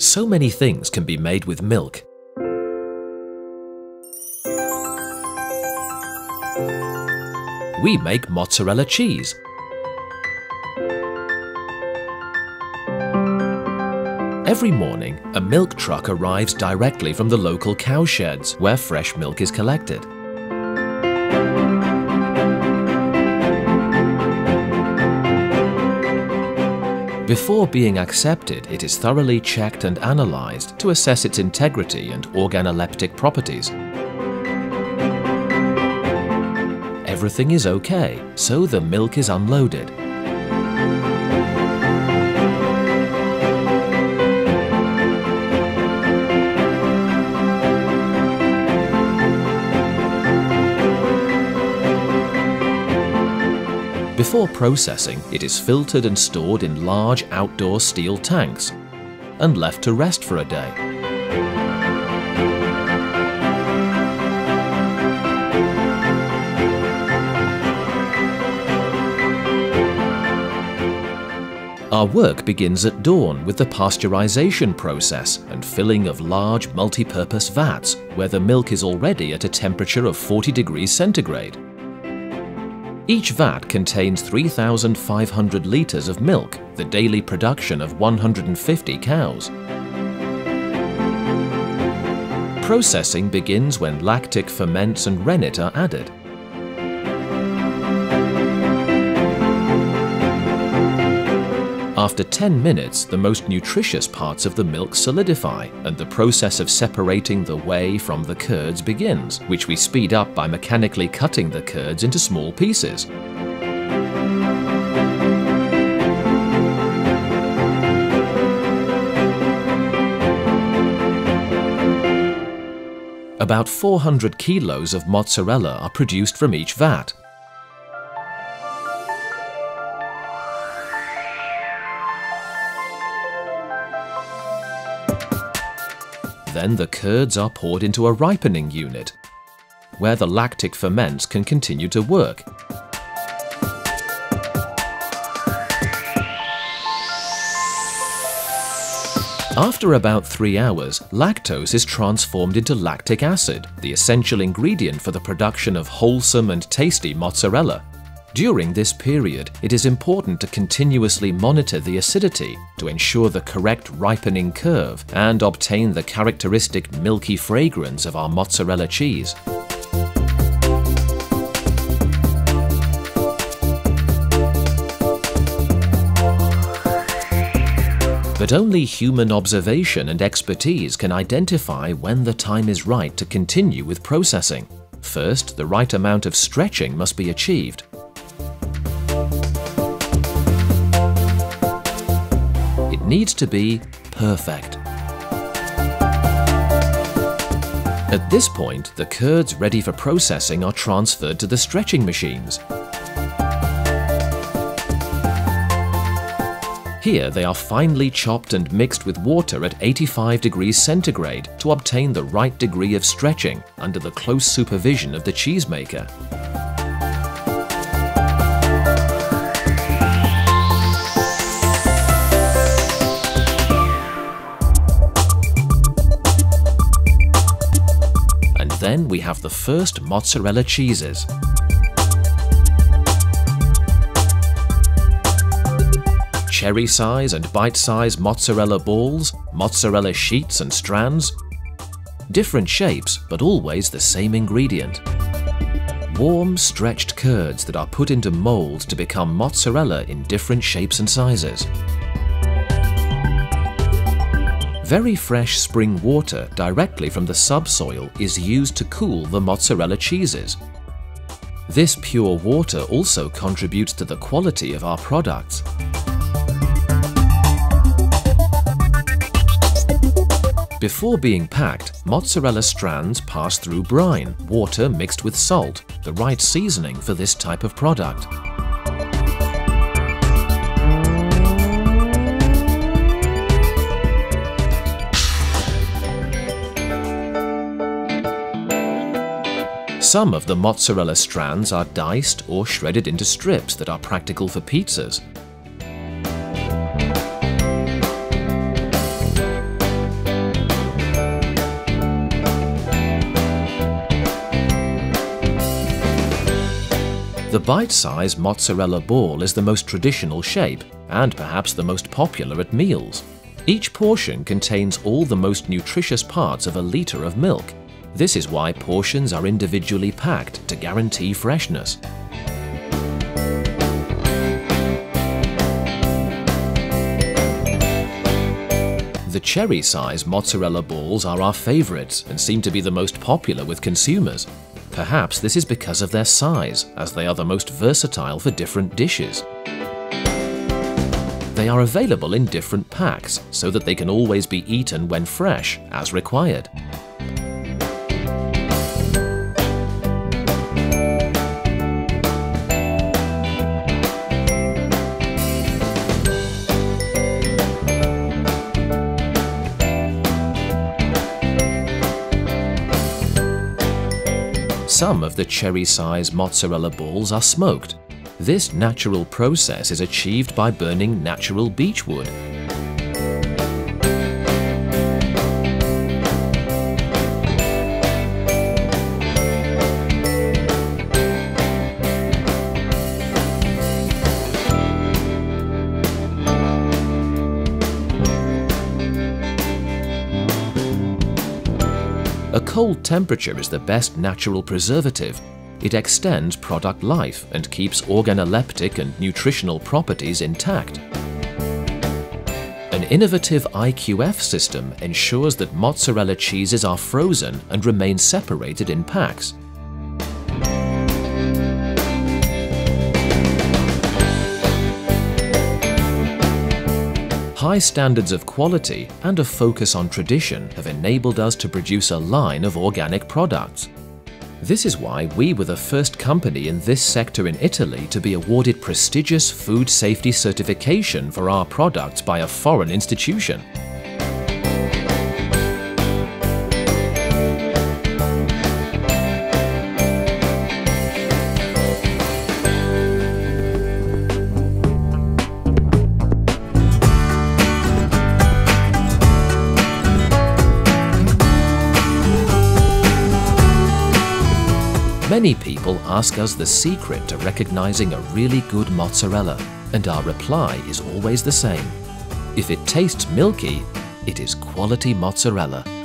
So many things can be made with milk. We make mozzarella cheese. Every morning, a milk truck arrives directly from the local cow sheds where fresh milk is collected. Before being accepted, it is thoroughly checked and analyzed to assess its integrity and organoleptic properties. Everything is okay, so the milk is unloaded. Before processing, it is filtered and stored in large outdoor steel tanks and left to rest for a day. Our work begins at dawn with the pasteurization process and filling of large multi-purpose vats where the milk is already at a temperature of 40 degrees centigrade. Each vat contains 3,500 litres of milk, the daily production of 150 cows. Processing begins when lactic ferments and rennet are added. After 10 minutes, the most nutritious parts of the milk solidify, and the process of separating the whey from the curds begins, which we speed up by mechanically cutting the curds into small pieces. About 400 kilos of mozzarella are produced from each vat. Then the curds are poured into a ripening unit, where the lactic ferments can continue to work. After about 3 hours, lactose is transformed into lactic acid, the essential ingredient for the production of wholesome and tasty mozzarella. During this period, it is important to continuously monitor the acidity to ensure the correct ripening curve and obtain the characteristic milky fragrance of our mozzarella cheese. But only human observation and expertise can identify when the time is right to continue with processing. First, the right amount of stretching must be achieved. Needs to be perfect. At this point, the curds ready for processing are transferred to the stretching machines. Here they are finely chopped and mixed with water at 85 degrees centigrade to obtain the right degree of stretching under the close supervision of the cheesemaker. Then we have the first mozzarella cheeses. Cherry size and bite size mozzarella balls, mozzarella sheets and strands. Different shapes, but always the same ingredient. Warm, stretched curds that are put into molds to become mozzarella in different shapes and sizes. Very fresh spring water directly from the subsoil is used to cool the mozzarella cheeses. This pure water also contributes to the quality of our products. Before being packed, mozzarella strands pass through brine, water mixed with salt, the right seasoning for this type of product. Some of the mozzarella strands are diced or shredded into strips that are practical for pizzas. The bite-sized mozzarella ball is the most traditional shape and perhaps the most popular at meals. Each portion contains all the most nutritious parts of a litre of milk. This is why portions are individually packed to guarantee freshness. The cherry-sized mozzarella balls are our favourites and seem to be the most popular with consumers. Perhaps this is because of their size, as they are the most versatile for different dishes. They are available in different packs so that they can always be eaten when fresh, as required. Some of the cherry-sized mozzarella balls are smoked. This natural process is achieved by burning natural beechwood. A cold temperature is the best natural preservative. It extends product life and keeps organoleptic and nutritional properties intact. An innovative IQF system ensures that mozzarella cheeses are frozen and remain separated in packs. High standards of quality and a focus on tradition have enabled us to produce a line of organic products. This is why we were the first company in this sector in Italy to be awarded prestigious food safety certification for our products by a foreign institution. Many people ask us the secret to recognizing a really good mozzarella, and our reply is always the same. If it tastes milky, it is quality mozzarella.